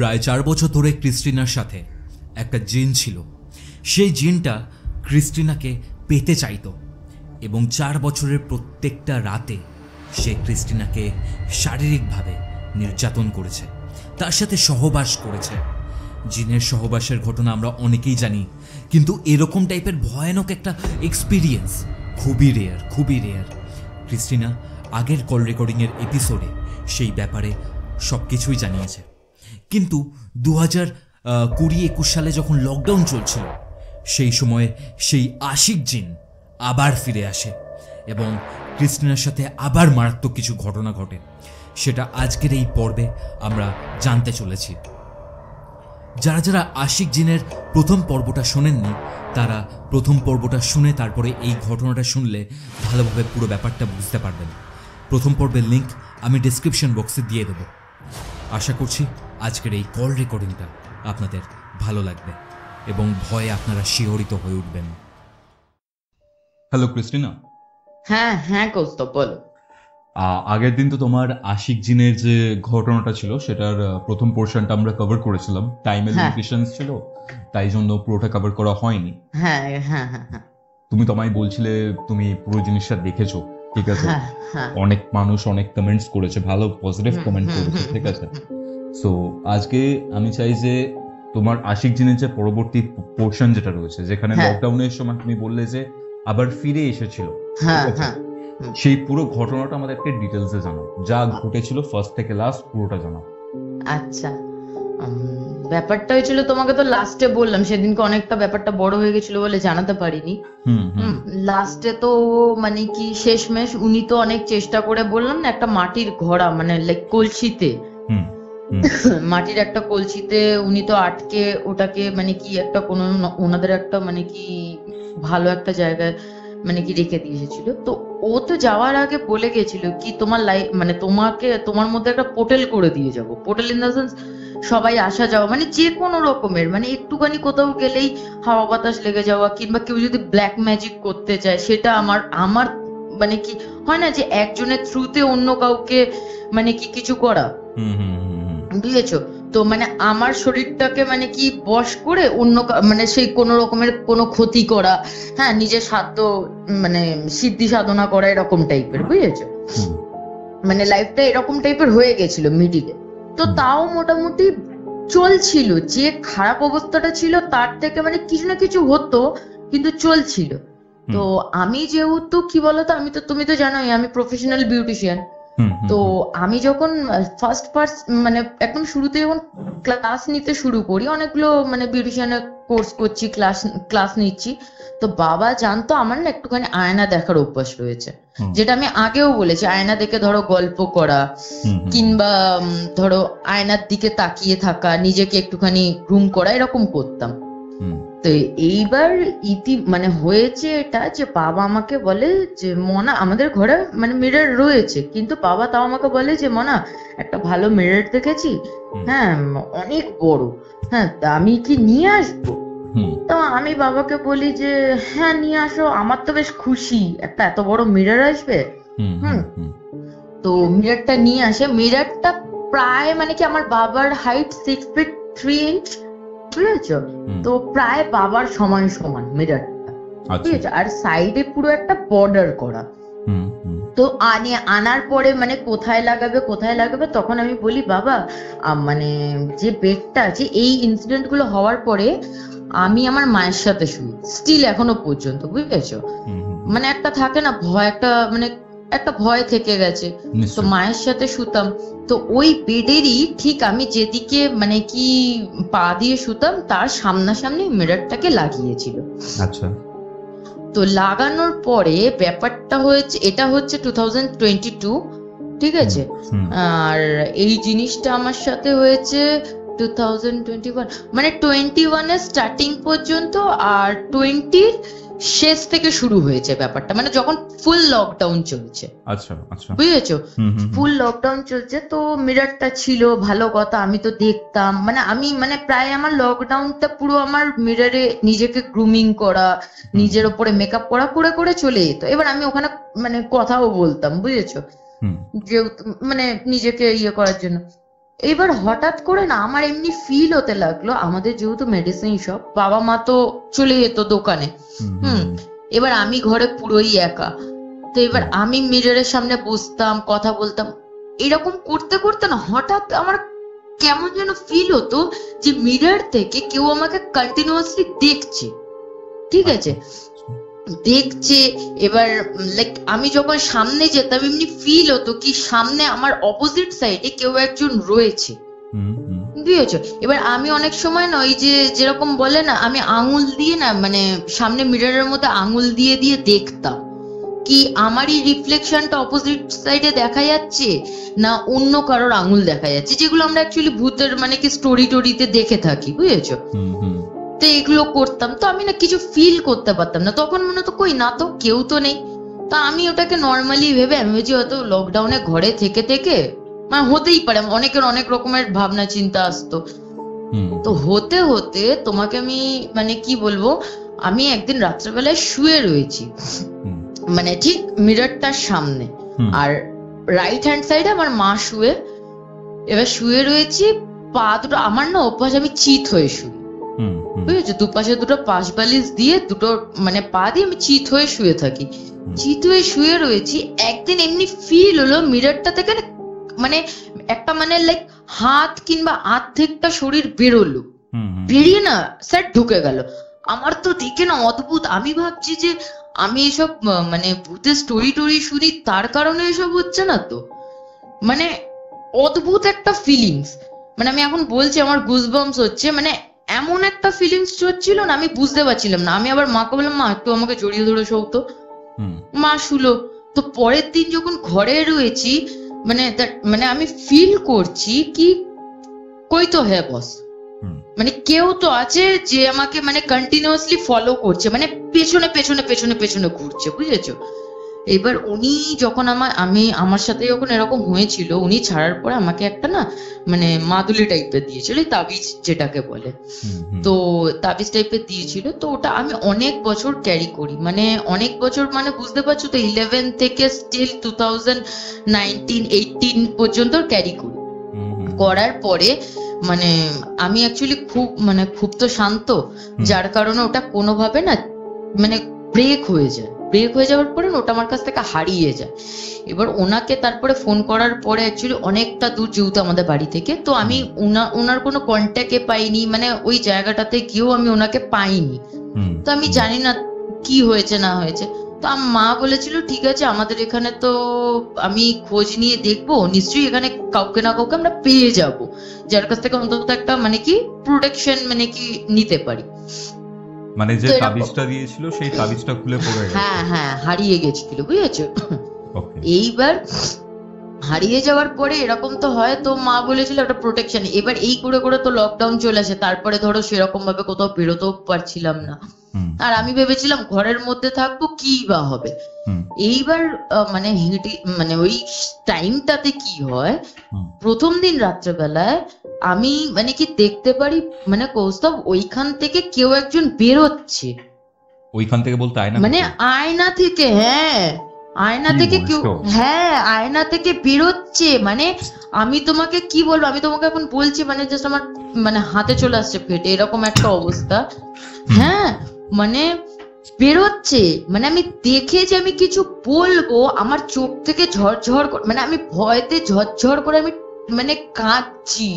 প্রায় ৪ বছর ধরে ক্রিস্টিনার সাথে একটা জিন ছিল। সেই জিনটা ক্রিস্টিনাকে পেতে চাইতো এবং ৪ বছরের প্রত্যেকটা রাতে সে ক্রিস্টিনাকে শারীরিকভাবে নির্যাতন করেছে, তার সাথে সহবাস করেছে। জিনের সহবাসের ঘটনা আমরা অনেকেই জানি, কিন্তু এরকম টাইপের ভয়ানক একটা এক্সপিরিয়েন্স খুবই রেয়ার। ক্রিস্টিনা আগের কল রেকর্ডিংয়ের এপিসোডে সেই ব্যাপারে সব কিছুই জানিয়েছে। কিন্তু ২০২০-২১ সালে যখন লকডাউন চলছিল সেই সময়ে সেই আশিক জিন আবার ফিরে আসে এবং ক্রিস্টিনার সাথে আবার মারাত্মক কিছু ঘটনা ঘটে, সেটা আজকের এই পর্বে আমরা জানতে চলেছি। যারা যারা আশিক জিনের প্রথম পর্বটা শোনেননি তারা প্রথম পর্বটা শুনে তারপরে এই ঘটনাটা শুনলে ভালোভাবে পুরো ব্যাপারটা বুঝতে পারবেন। প্রথম পর্বের লিঙ্ক আমি ডেসক্রিপশন বক্সে দিয়ে দেব। আশা করছি আজকের এই কল রেকর্ডিংটা আপনাদের ভালো লাগবে এবং ভয়ে আপনারা শিহরিত হয়ে উঠবেন। Hello Christina. হ্যাঁ হ্যাঁ কৌস্তুভ বলো। আগের দিন তো তোমার আশিক জিনের যে ঘটনাটা ছিল সেটার প্রথম পোর্শনটা আমরা কভার করেছিলাম, টাইমের লিমিটেশনস ছিল তাই জন্য পুরোটা কভার করা হয়নি। হ্যাঁ হ্যাঁ হ্যাঁ তুমি তোমায় বলছিলে তুমি পুরো জিনিসটা দেখেছো, ঠিক আছে? অনেক মানুষ অনেক কমেন্টস করেছে, ভালো পজিটিভ কমেন্ট করেছে, ঠিক আছে? সো আজকে আমি চাই যে তোমার আশিক জিনের যে পরবর্তী পোর্শন যেটা রয়েছে, যেখানে লকডাউনের সময় তুমি বললে যে আবার ফিরে এসেছিল, সেই পুরো ঘটনাটা আমাদেরকে ডিটেইলসে জানাও, যা ঘটেছিল ফার্স্ট থেকে লাস্ট পুরোটা জানাও। আচ্ছা, ব্যাপারটা হয়েছিল, তোমাকে তো লাস্টে বললাম সেদিনকে অনেকটা ব্যাপারটা বড় হয়ে গেছিল বলে জানাতে পারিনি। লাস্টে তো মানে কি শেষমেশ উনি তো অনেক চেষ্টা করে, বললাম না, একটা মাটির ঘোড়া মানে লাইক কলসিতে, মাটির একটা কলসিতে উনি তো আটকে ওটাকে মানে কি একটা কোনো ওনাদের একটা মানে কি ভালো একটা জায়গায় মানে কি রেখে দিয়ে এসেছিল। তো ও তো যাওয়ার আগে বলে গেছিল কি তোমার লাইফ মানে তোমাকে তোমার মধ্যে একটা পোর্টাল করে দিয়ে যাব, পোর্টাল ইন দ্য সেন্স সবাই আসা যাওয়া মানে যে কোনো রকমের মানে একটুখানি কোথাও গেলেই হাওয়া বাতাস লেগে যাওয়া, কিংবা কেউ যদি ব্ল্যাক ম্যাজিক করতে চায় সেটা আমার আমার মানে কি হয় না যে একজনের থ্রুতে অন্য কাউকে মানে কি কিছু করা, বুঝেছো তো? মানে আমার শরীরটাকে মানে কি বশ করে অন্য মানে সেই কোনো রকমের কোনো ক্ষতি করা, হ্যাঁ, নিজের সাধ্য মানে সিদ্ধি সাধনা করা, এরকম টাইপের, বুঝেছো? মানে লাইফটা এরকম টাইপের হয়ে গেছিল মিডিলে। তো তাও মোটামুটি চলছিল, যে খারাপ অবস্থাটা ছিল তার থেকে মানে কিছু না কিছু হতো কিন্তু চলছিল। তো আমি যেহেতু কি বলতো, আমি তো তুমি তো জানোই আমি প্রফেশনাল বিউটিশিয়ান, তো আমি যখন ফার্স্ট পার্স মানে একদম শুরুতে যখন ক্লাস নিতে শুরু করি, অনেকগুলো মানে বিউটিশিয়ানের কোর্স করছি, ক্লাস নিচ্ছি, তো বাবা জানতো আমার না একটুখানি আয়না দেখার অভ্যাস রয়েছে, যেটা আমি আগেও বলেছি। আয়না দেখে ধরো গল্প করা, কিংবা ধরো আয়নার দিকে তাকিয়ে থাকা, নিজেকে একটুখানি গ্রুম করা, এরকম করতাম। তো এইবার ইতি মানে হয়েছে এটা যে বাবা আমাকে বলে যে মনা, আমাদের ঘরে মানে মিরর রয়েছে, কিন্তু বাবা তাও আমাকে বলে যে মনা একটা ভালো মিরর দেখেছি, হ্যাঁ অনেক বড়, হ্যাঁ আমি কি নিয়ে আসবো? তো আমি বাবাকে বলি যে হ্যাঁ নিয়ে আসো, আমার তো বেশ খুশি একটা এত বড় মিরর আসবে। তো মিররটা নিয়ে আসে, মিররটা প্রায় মানে কি আমার বাবার হাইট 6 feet 3 inch, বুঝেছো তো? প্রায় বাবার সমান সমান মিররটা, ঠিক আছে? আর সাইডে পুরো একটা বর্ডার করা। তো আনার পরে মানে কোথায় লাগাবে তখন আমি বলি বাবা মানে যে বেডটা আছে, এই ইনসিডেন্ট গুলো হওয়ার পরে আমি আমার মায়ের সাথে শুনি স্টিল এখনো পর্যন্ত, বুঝেছো? মানে একটা থাকে না ভয়, একটা মানে একটা ভয় থেকে গেছে। তো মায়ের সাথে শুতাম, তো ওই বেডেরই ঠিক আমি যেদিকে মানে কি পা দিয়ে শুতাম তার সামনাসামনি মিররটাকে লাগিয়েছিল। আচ্ছা, তো লাগানোর পরে ব্যাপারটা হয়েছে, এটা হচ্ছে 2022, ঠিক আছে? আর এই জিনিসটা আমার সাথে হয়েছে 2021 মানে 21 এর স্টার্টিং পর্যন্ত, আর 20 শেষ থেকে শুরু হয়েছে ব্যাপারটা, মানে যখন ফুল লকডাউন চলছে। আচ্ছা আচ্ছা, বুঝেছো? ফুল লকডাউন চলছে, তো মিররটা ছিল, ভালো কথা, আমি তো দেখতাম, মানে আমি মানে প্রায় আমার লকডাউনটা পুরো আমার মিররে নিজেকে গ্রুমিং করা, নিজের ওপরে মেকআপ করা করে করে চলে যেত। এবার আমি ওখানে মানে কথাও বলতাম, বুঝেছো, যে মানে নিজেকে ইয়ে করার জন্য। एबार हठात् करे ना आमार एमनी फील होते लागलो आमादेर जेहेतु मेडिसिन शप बाबा मा तो चले जेतो दोकाने एबार आमी घरे पुरोई एका तो एबार आमी मिररेर सामने बसताम कथा बोलताम एरकम करते करते ना हठात् आमार केमन जेन फील हतो जे मिरर थेके केउ आमाके कन्टिन्युअसली देखछे ठीक आछे देखछे एबार लाइक आमी যখন সামনে যেতাম এমনি ফিল হতো কি সামনে আমার অপোজিট সাইডে কেউ একজন রয়েছে বুঝছো এবার আমি অনেক সময় না ওই যে যেরকম বলে না আমি আঙ্গুল দিয়ে না মানে সামনে মিররের মধ্যে আঙ্গুল দিয়ে দিয়ে দেখতাম কি আমারই রিফ্লেকশনটা অপোজিট সাইডে দেখা যাচ্ছে না অন্য কারোর আঙ্গুল দেখা যাচ্ছে যেগুলো আমরা অ্যাকচুয়ালি ভূতের মানে কি স্টোরি টরিতে দেখে থাকি বুঝছো तो एगुलो करतम तो आमी ना किछु फील करते पारतम ना तखन मने तो कोई ना तो केउ तो नेई तो आमी ओटाके नर्माली भेबे आमी जे हयतो लकडाउने घरे थेके थेके माने होतेई पारे अनेकेर अनेक रकमेर भावना चिंता आसतो तो होते होते तोमाके आमी माने कि बोलबो आमी एकदिन रात्रि बेलाय शुए रयेछि माने ठीक मिररटार सामने आर राइट हैंड साइडे आमार मा शुए एबार शुए रयेछि पा दुटो आमार ना अभ्यास आमी चित हये शुई বুঝছো দুপাশে দুটো পাশ বালিশ দিয়ে দুটো মানে পা দিয়ে আমি চিত হয়ে শুয়ে থাকি চিত হয়ে শুয়ে রয়েছি একদিন এমনি ফিল হলো মিররটা থেকে মানে একটা মানে লাইক হাত কিংবা অর্ধেকটা শরীর বেরোলো বেরিয়ে না স্যার ঢুকে গেল আমার তো দেখে না অদ্ভুত আমি ভাবছি যে আমি এসব মানে ভূতের স্টোরি টরি শুনি তার কারণে এসব হচ্ছে না তো মানে অদ্ভুত একটা ফিলিংস মানে আমি এখন বলছি আমার গুজবাম্পস হচ্ছে মানে এমন একটা ফিলিংস হচ্ছিল না আমি বুঝতে পারছিলাম না আমি আবার মাকে বললাম মা একটু আমাকে জড়িয়ে ধরে শোও তো মা শুলো তো পরের দিন যখন ঘরে রয়েছি মানে মানে আমি ফিল করছি কি কই তো হে বস মানে কেউ তো আছে যে আমাকে মানে কন্টিনিউয়াসলি ফলো করছে মানে পেছনে পেছনে পেছনে পেছনে ঘুরছে বুঝেছো এবার উনি যখন আমার সাথে যখন এরকম হয়েছিল উনি ছাড়ার পরে আমাকে একটা না মানে মাদুলি টাইপের দিয়েছিল তাবিজ যেটাকে বলে তো তাবিজ টাইপের দিয়েছিল তো ওটা আমি অনেক বছর ক্যারি করি মানে অনেক বছর মানে বুঝতে পারছো তো 11 থেকে স্টিল 2019 18 পর্যন্ত ক্যারি করি করার পরে মানে আমি অ্যাকচুয়ালি খুব মানে খুব তো শান্ত যার কারণে ওটা কোনোভাবে না মানে ব্রেক হয়ে যাওয়ার পরে ওটা আমার কাছ থেকে হারিয়ে যায় এবার ওনাকে তারপরে ফোন করার পরে অ্যাকচুয়ালি অনেকটা দূর যেহেতু আমাদের বাড়ি থেকে তো আমি ওনার কোনো কন্ট্যাক্টে পাইনি মানে ওই জায়গাটাতে গিয়েও আমি ওনাকে পাইনি তো আমি জানি না কি হয়েছে না হয়েছে তো আমার মা বলেছিল ঠিক আছে আমাদের এখানে তো আমি খোঁজ নিয়ে দেখবো নিশ্চয়ই এখানে কাউকে না কাউকে আমরা পেয়ে যাবো যার কাছ থেকে অন্তত একটা মানে কি প্রোটেকশন মানে কি নিতে পারি মানে যে তাবিজটা দিয়েছিল সেই তাবিজটা খুলে পড়ে গেল হ্যাঁ হ্যাঁ হারিয়ে গিয়েছিল বুঝেছো ওকে এইবার হারিয়ে যাওয়ার পরে এরকম তো হয় তো মা বলেছিল একটা প্রোটেকশন এবার এই করে করে তো লকডাউন চলে আসে তারপরে ধরো সেরকম ভাবে কোথাও বেরোতেও পারছিলাম না আর আমি ভেবেছিলাম ঘরের মধ্যে থাকবো কি বা হবে এইবার মানে মানে ওই টাইমটাতে কি হয় প্রথম দিন রাত্রেবেলায় আমি মানে কি দেখতে পারি মানে কৌস্তব ওইখান থেকে কেউ একজন বেরোচ্ছে ওইখান থেকে বলতে আয়না মানে আয়না থেকে হ্যাঁ আয়না থেকে কেউ হ্যাঁ আয়না থেকে বেরোচ্ছে মানে আমি তোমাকে কি বলবো আমি তোমাকে এখন বলছি মানে জাস্ট আমার মানে হাতে চলে আসছে ফেটে এরকম একটা অবস্থা হ্যাঁ মানে বেরোচ্ছে মানে আমি দেখে যে আমি কিছু বলবো আমার চোখ থেকে ঝরঝর মানে আমি ভয়তে ঝরঝর করে আমি মানে কাঁদছি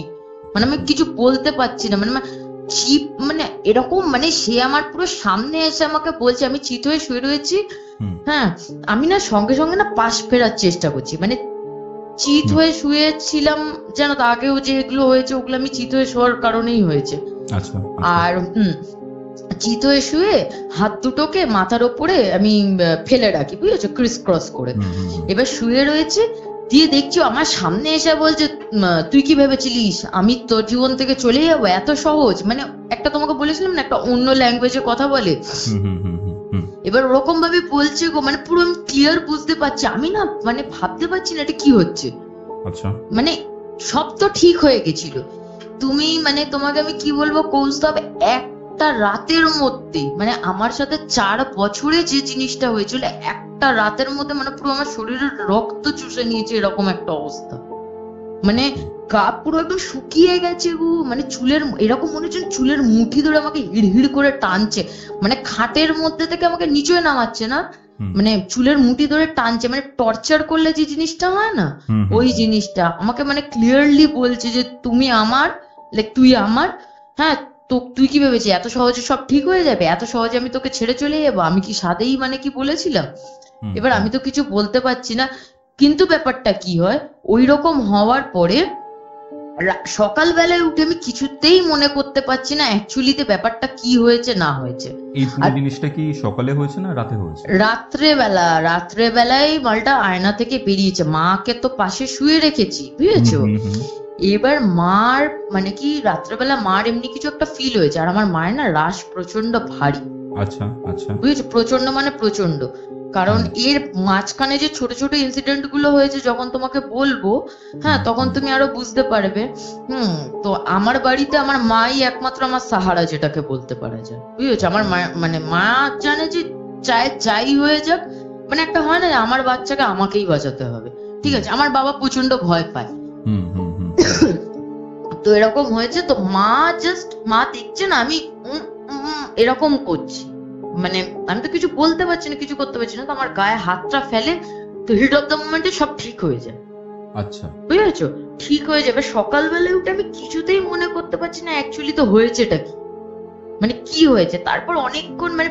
মানে আমি কিছু বলতে পারছি না মানে চিপ মানে এরকম মানে সে আমার পুরো সামনে এসে আমাকে বলছে আমি চিত হয়ে শুয়ে রয়েছি হ্যাঁ আমি না সঙ্গে সঙ্গে না পাশ ফেরার চেষ্টা করছি মানে চিত হয়ে শুয়েছিলাম যেন আগেও যেগুলো হয়েছে ওগুলো আমি চিত হয়ে শোয়ার কারণেই হয়েছে আর চিত হয়ে শুয়ে হাত দুটোকে মাথার ওপরে আমি ফেলে রাখি বুঝেছো ক্রিস ক্রস করে এবার শুয়ে রয়েছে দিয়ে দেখছো আমার সামনে এসে বলছে তুই কি ভেবেছিলিস আমি তোর জীবন থেকে চলে যাবো এত সহজ মানে একটা তোমাকে বলেছিলাম না একটা অন্য ল্যাঙ্গুয়েজে কথা বলে এবার ওরকম ভাবে বলছে গো মানে পুরো আমি ক্লিয়ার বুঝতে পারছি আমি না মানে ভাবতে পারছি না এটা কি হচ্ছে আচ্ছা মানে সব তো ঠিক হয়ে গেছিল তুমি মানে তোমাকে আমি কি বলবো কৌস্তব একটা রাতের মধ্যে মানে আমার সাথে 4 বছরে যে জিনিসটা হয়েছিল একটা রাতের মধ্যে মানে পুরো আমার শরীরের রক্ত চুষে নিয়েছে এরকম একটা অবস্থা মানে কাপ পুরো একদম শুকিয়ে গেছে গো, মানে চুলের এরকম মনে হচ্ছে চুলের মুঠি ধরে আমাকে হিড়হিড় করে টানছে, মানে খাটের মধ্যে থেকে আমাকে নিচে নামাচ্ছে না, মানে চুলের মুঠি ধরে টানছে, মানে টর্চার করলে যে জিনিসটা হয় না ওই জিনিসটা আমাকে মানে ক্লিয়ারলি বলছে যে তুমি আমার, লাইক তুই আমার, হ্যাঁ তো তুই কি ভেবেছিস এত সহজে সব ঠিক হয়ে যাবে, এত সহজে আমি তোকে ছেড়ে চলে যাবো, আমি কি সাদেই মানে কি বলেছিলাম। এবার আমি তো কিছু বলতে পারছি না, কিন্তু ব্যাপারটা কি হয় ওই রকম হওয়ার পরে সকালবেলায় উঠে আমি কিছুতেই মনে করতে পারছি না অ্যাকচুয়ালিতে ব্যাপারটা কি হয়েছে না হয়েছে। এই পুরো জিনিসটা কি সকালে হয়েছে না রাতে হয়েছে? রাত্রেবেলা, রাত্রেবেলায় মালটা আয়না থেকে বেরিয়েছে, মাকে তো পাশে শুয়ে রেখেছি বুঝেছো, এবার মার মানে কি রাত্রেবেলা মার এমনি কিছু একটা ফিল হয়েছে, আর আমার মায়ের না রাশ প্রচন্ড ভারী, আচ্ছা আচ্ছা বুঝেছো, প্রচন্ড মানে প্রচন্ড, কারণ এর মাঝখানে যে ছোট ছোট ইনসিডেন্ট গুলো হয়েছে যখন তোমাকে বলবো হ্যাঁ তখন তুমি আরো বুঝতে পারবে। তো আমার বাড়িতে আমার মাই একমাত্র আমার সাহারা যেটাকে বলতে পারা যায় বুঝেছো, আমার মানে মা জানে যে চাই যাই হয়ে যাক মানে একটা হয় না আমার বাচ্চাকে আমাকেই বাঁচাতে হবে, ঠিক আছে। আমার বাবা প্রচন্ড ভয় পায়, তো এরকম হয়েছে, তো মা জাস্ট মা দেখছে না আমি এরকম করছি, মানে আমি তো কিছু বলতে পারছি না কিছু করতে পারছি না, তো আমার গায়ে হাতটা ফেলে, তো হিট অফ দ্য মোমেন্টে সব ঠিক হয়ে যায়, আচ্ছা বুঝেছো ঠিক হয়ে যাবে। সকালবেলা উঠে আমি কিছুতেই মনে করতে পারছি না অ্যাকচুয়ালি তো হয়েছেটা কি, মানে কি হয়েছে। তারপর অনেকক্ষণ মানে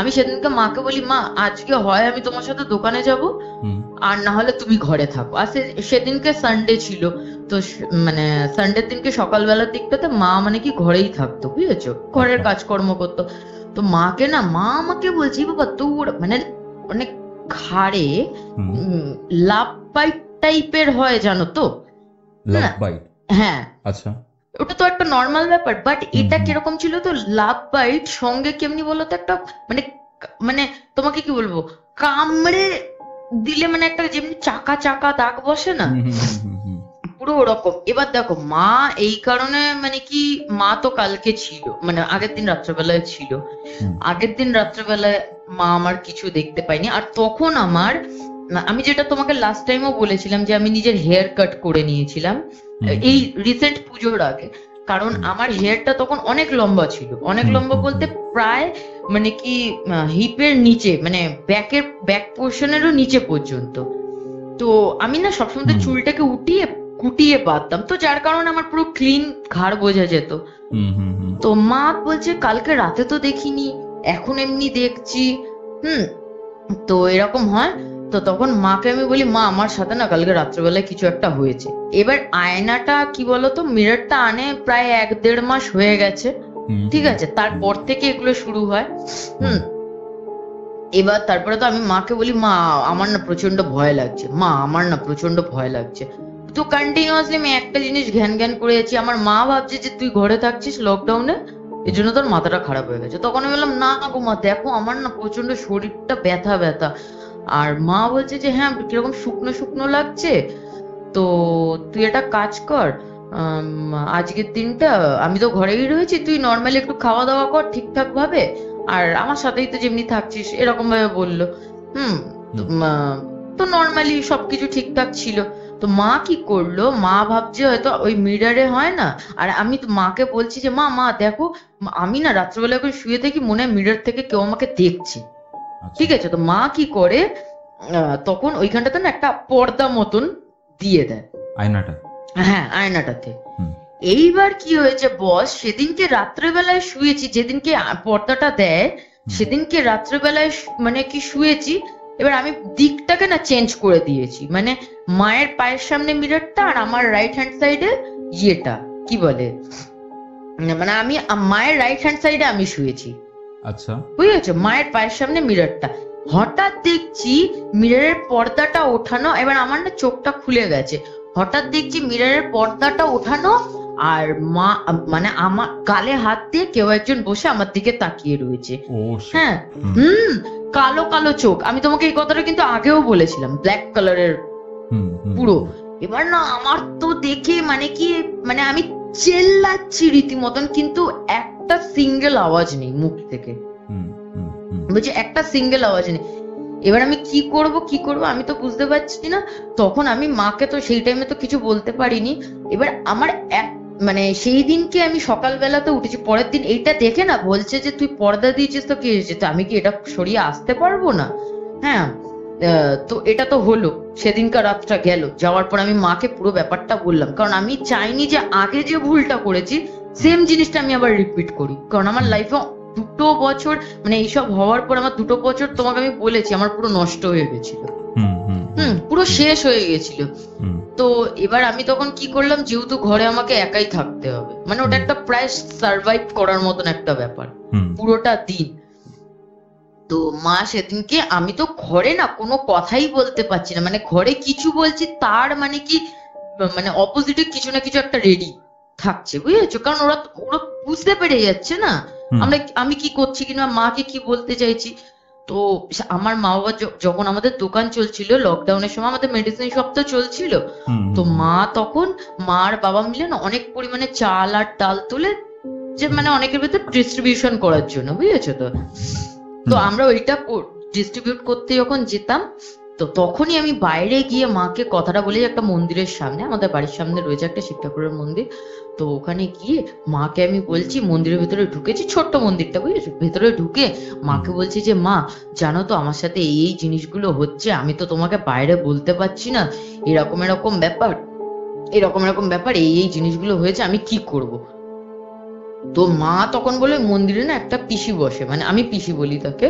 আমি সেদিনকে মাকে বলি মা আজকে হয় আমি তোমার সাথে দোকানে যাব আর না হলে তুমি ঘরে থাকো, আর সেদিনকে সানডে ছিল, তো মানে সানডে দিনকে সকালবেলার দিকটাতে মা মানে কি ঘরেই থাকতো বুঝেছো, ঘরের কাজকর্ম করতো। তো মাকে না মা আমাকে বলছি বাবা তোর মানে অনেক ঘাড়ে লাভ বাইট টাইপের হয় জানো তো, হ্যাঁ আচ্ছা ওটা তো একটা নর্মাল ব্যাপার, বাট এটা কিরকম ছিল তো লাভ বাইট সঙ্গে কেমনি বলতো একটা মানে মানে তোমাকে কি বলবো কামড়ে দিলে মানে একটা যেমনি চাকা চাকা দাগ বসে না পুরো ওরকম। এবার দেখো মা এই কারণে মানে কি মা তো কালকে ছিল মানে আগের দিন রাত্রেবেলায় ছিল, আগের দিন রাত্রেবেলায় মা আমার কিছু দেখতে পাইনি, আর তখন আমার আমি যেটা তোমাকে লাস্ট টাইমও বলেছিলাম যে আমি নিজের হেয়ার কাট করে নিয়েছিলাম এই রিসেন্ট পুজোর আগে, কারণ আমার হেয়ারটা তখন অনেক লম্বা ছিল, অনেক লম্বা বলতে প্রায় মানে কি হিপের নিচে মানে ব্যাকের ব্যাক পোর্শনেরও নিচে পর্যন্ত, তো আমি না সবসময় চুলটাকে উঠিয়ে কুটিয়ে বাঁধতাম, তো যার কারণে আমার পুরো ক্লিন ঘাড় বোঝা যেত। তো মা বলছে কালকে রাতে তো দেখিনি এখন এমনি দেখছি, তো এরকম হয়। তো তখন মাকে আমি বলি মা আমার সাথে না কালকে রাত্রেবেলায় কিছু একটা হয়েছে। এবার আয়নাটা কি বলতো মিররটা আনে প্রায় 1-1.5 মাস হয়ে গেছে, ঠিক আছে, তারপর থেকে এগুলো শুরু হয়। এবার তারপরে তো আমি মাকে বলি মা আমার না প্রচন্ড ভয় লাগছে, মা আমার না প্রচন্ড ভয় লাগছে, তো কন্টিনিউয়াসলি আমি একটা জিনিস ঘ্যান ঘ্যান করে যাচ্ছি। আমার মা ভাবছে যে তুই ঘরে থাকছিস লকডাউনে এর জন্য তোর মাথাটা খারাপ হয়ে গেছে। তখন আমি বললাম না গো মা দেখো আমার না প্রচন্ড শরীরটা ব্যথা ব্যথা, আর মা বলছে যে হ্যাঁ কিরকম শুকনো শুকনো লাগছে, তো তুই একটা কাজ কর আজকের দিনটা আমি তো ঘরেই রয়েছি তুই নর্মালি একটু খাওয়া দাওয়া কর ঠিকঠাক ভাবে, আর আমার সাথেই তো যেমনি থাকছিস এরকম ভাবে বললো। তো নর্মালি সবকিছু ঠিকঠাক ছিল। তো মা কি করলো মা ভাবছে হয়তো ওই মিররে হয় না, আর আমি তো মাকে বলছি যে মা মা দেখো আমি না রাত্রেবেলা করে শুয়ে থাকি মনে হয় মিরর থেকে কেউ আমাকে দেখছে, ঠিক আছে। তো মা কি করে তখন ওইখানটাতে না একটা পর্দা মতন দিয়ে দেয় আয়নাটা, হ্যাঁ আয়নাটাতে। এইবার কি হয়েছে বস সেদিনকে রাত্রেবেলায় শুয়েছি, যেদিনকে পর্দাটা দেয় সেদিনকে রাত্রেবেলায় মানে কি শুয়েছি, এবার আমি দিকটাকে না চেঞ্জ করে দিয়েছি, মানে মায়ের পায়ের সামনে মিররটা আর আমার রাইট হ্যান্ড সাইডে ইয়েটা কি বলে মানে আমি মায়ের রাইট হ্যান্ড সাইডে আমি শুয়েছি, আচ্ছা বুঝেছো, মায়ের পায়ের সামনে মিররটা। হঠাৎ দেখছি মিররের পর্দাটা ওঠানো, এবার আমার না চোখটা খুলে গেছে, হঠাৎ দেখছি মিররের পর্দাটা ওঠানো আর মা মানে আমার গালে হাত দিয়ে কেউ একজন বসে আমার দিকে তাকিয়ে রয়েছে, হ্যাঁ কালো কালো চোখ। আমি তোমাকে এই কথাটা কিন্তু আগেও বলেছিলাম, ব্ল্যাক কালারের পুরো। এবার না আমার তো দেখে মানে কি মানে আমি চেল্লাচ্ছি রীতিমতন, কিন্তু একটা সিঙ্গেল আওয়াজ নেই মুখ থেকে, বলছি একটা সিঙ্গেল আওয়াজ নেই। এবার আমি কি করব আমি তো বুঝতে পারছি না তখন আমি মাকে তো সেই টাইমে তো কিছু বলতে পারিনি এবার আমার মানে সেই দিনকে আমি সকালবেলা তো উঠেছি পরের দিন এইটা দেখে না বলছে যে তুই পর্দা দিয়েছিস তো কি হয়েছে তো আমি কি এটা সরিয়ে আসতে পারবো না হ্যাঁ তো এটা তো হলো সেদিনকার রাতটা গেল যাওয়ার পর আমি মাকে পুরো ব্যাপারটা বললাম কারণ আমি চাইনি যে আগে যে ভুলটা করেছি সেম জিনিসটা আমি আবার রিপিট করি কারণ আমার লাইফে দুটো বছর মানে এইসব হওয়ার পর আমার দুটো বছর তোমাকে আমি বলেছি আমার পুরো নষ্ট হয়ে গেছিল পুরো শেষ হয়ে গেছিল তো এবার আমি তখন কি করলাম যেহেতু ঘরে আমাকে একাই থাকতে হবে মানে ওটা একটা প্রায় সার্ভাইভ করার মতন একটা ব্যাপার পুরোটা দিন তো মা সেদিনকে আমি তো ঘরে না কোনো কথাই বলতে পারছি না মানে ঘরে কিছু বলছি তার মানে কি মানে অপোজিটে কিছু না কিছু একটা রেডি থাকছে বুঝেছো কারণ ওরা ওরা বুঝতে পেরে যাচ্ছে না আমরা আমি কি করছি কিংবা মাকে কি বলতে চাইছি তো আমার মা বাবা যখন আমাদের দোকান চলছিল লকডাউনের সময় আমাদের মেডিসিন শপ তো চলছিল তো মা তখন মার বাবা মিলে না অনেক পরিমাণে চাল আর ডাল তুলে যে মানে অনেকের ভিতরে ডিস্ট্রিবিউশন করার জন্য বুঝেছো তো তো আমরা ওইটা ডিস্ট্রিবিউট করতে যখন যেতাম তো তখনই আমি বাইরে গিয়ে মাকে কথাটা বলে একটা মন্দিরের সামনে আমাদের বাড়ির সামনে রয়েছে একটা শিব ঠাকুরের মন্দির তো ওখানে গিয়ে মাকে আমি বলছি মন্দিরের ভেতরে ঢুকেছি ছোট্ট মন্দিরটা বুঝেছো ভেতরে ঢুকে মাকে বলছি যে মা জানো তো আমার সাথে এই জিনিসগুলো হচ্ছে আমি তো তোমাকে বাইরে বলতে পারছি না এরকম এরকম ব্যাপার এই জিনিসগুলো হয়েছে আমি কি করব তো মা তখন বলে মন্দিরে না একটা পিসি বসে মানে আমি পিসি বলি তাকে